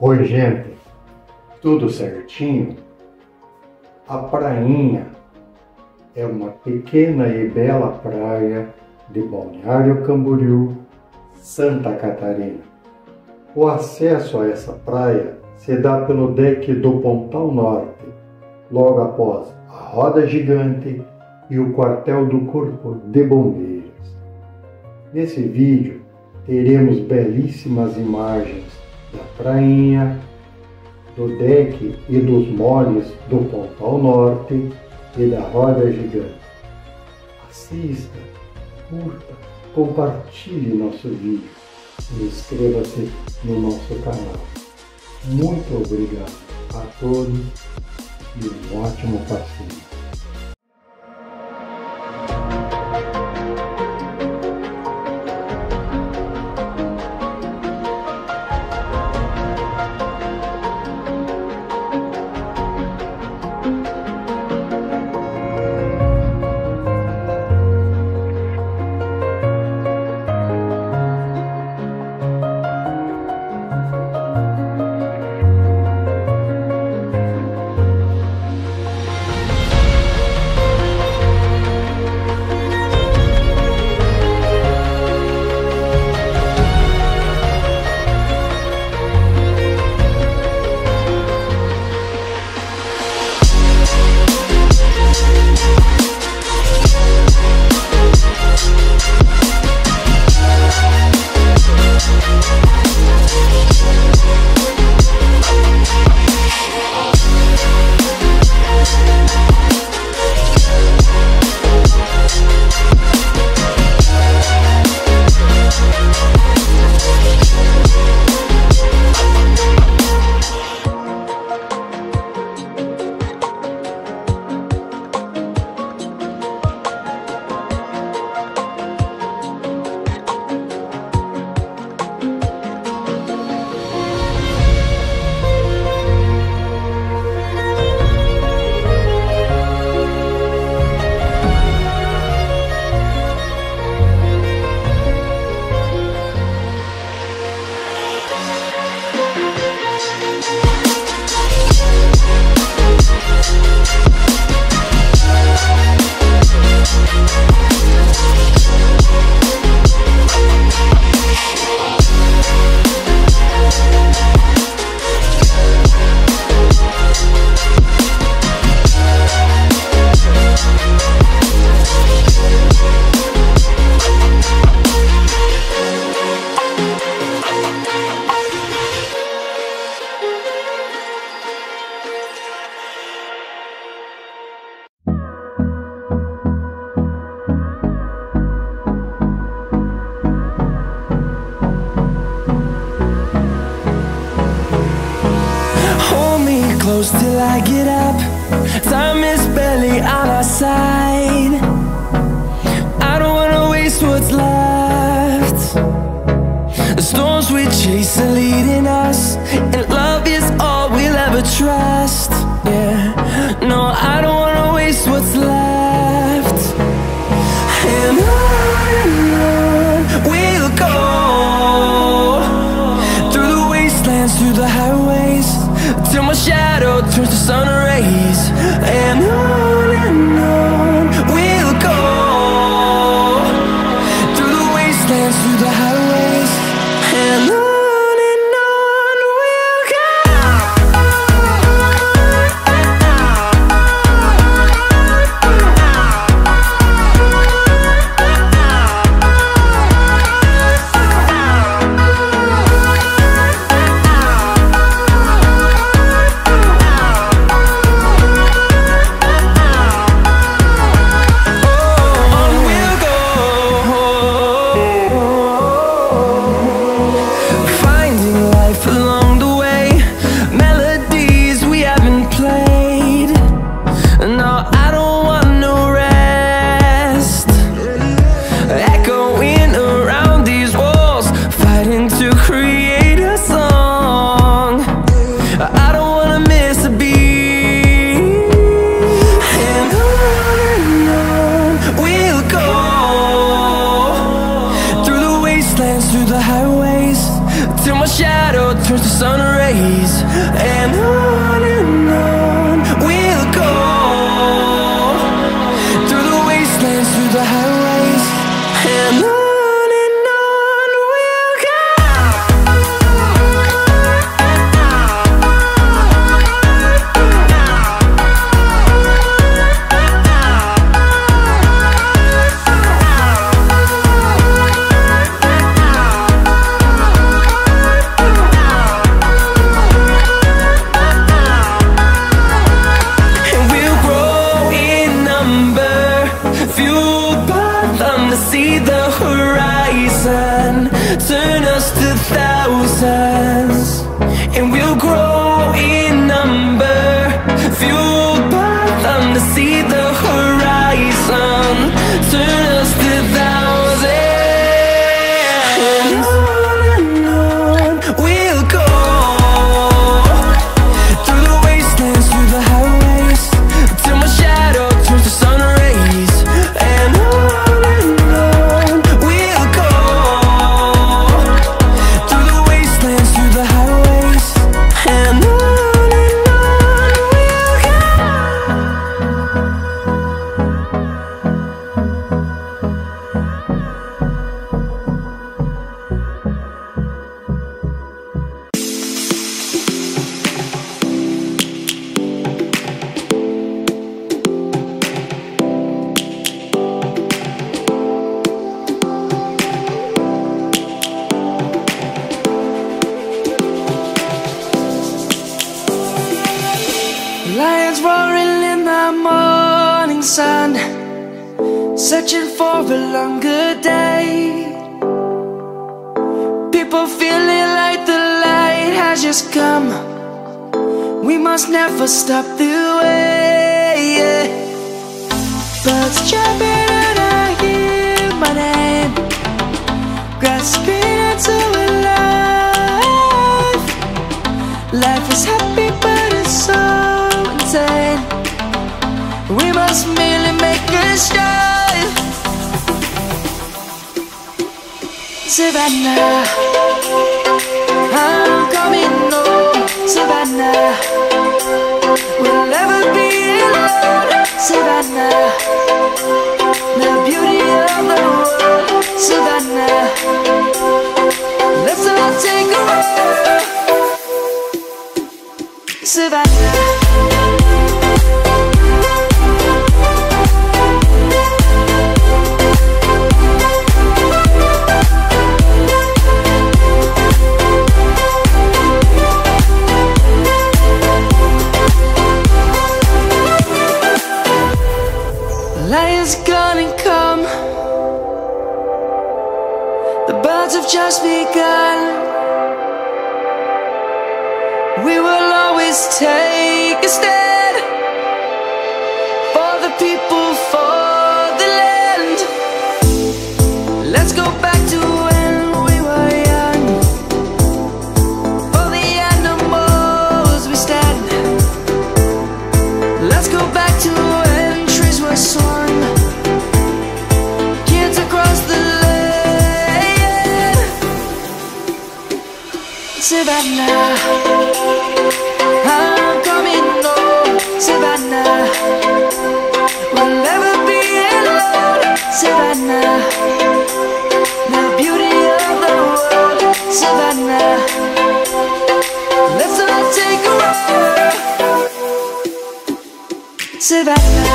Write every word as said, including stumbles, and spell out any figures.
Oi, gente, tudo certinho? A Prainha é uma pequena e bela praia de Balneário Camboriú, Santa Catarina. O acesso a essa praia se dá pelo Deck do Pontal Norte, logo após a Roda Gigante e o Quartel do Corpo de Bombeiros. Nesse vídeo teremos belíssimas imagens da Prainha, do Deck e dos Molhes do Pontal Norte e da Roda Gigante. Assista, curta, compartilhe nosso vídeo e inscreva-se no nosso canal. Muito obrigado a todos e um ótimo passeio. Close till I get up, time is barely on our side. I don't wanna waste what's left. The storms we chase are leading us, and love is all we'll ever trust. Yeah, no, I don't wanna waste what's left. And on we'll go, through the wastelands, through the highways, till my shadow turns to sun rays. And on and on we'll go, through the wastelands, through the highways, and on. sun rays, and on and on we'll go, through the wastelands, through the highways, and on. Turn us to thousands, and we'll grow in number, fueled by them to see the horizon. Turn us to thousands, and on and on we'll go, through the wastelands, through the highways, till my shadow turns to sun rays, and on and on we'll go. Lions roaring in the morning sun, searching for a longer day. People feeling like the light has just come. We must never stop the way. Birds jumping and I hear my name, grasping into a life. Life is happy but it's so, we must merely make a start. Savannah, I'm coming home. Savannah, we'll never be alone. Savannah, the beauty of the world. Savannah, let's all take a ride. Savannah. Lions gone and come, the birds have just begun. We will always take a stand, for the people, for the land. Let's go back to when we were young, for the animals we stand. Let's go back to when trees were swung, across the land. Savannah, I'm coming home. Savannah, we'll never be alone. Savannah, the beauty of the world. Savannah, let's all take a ride. Savannah.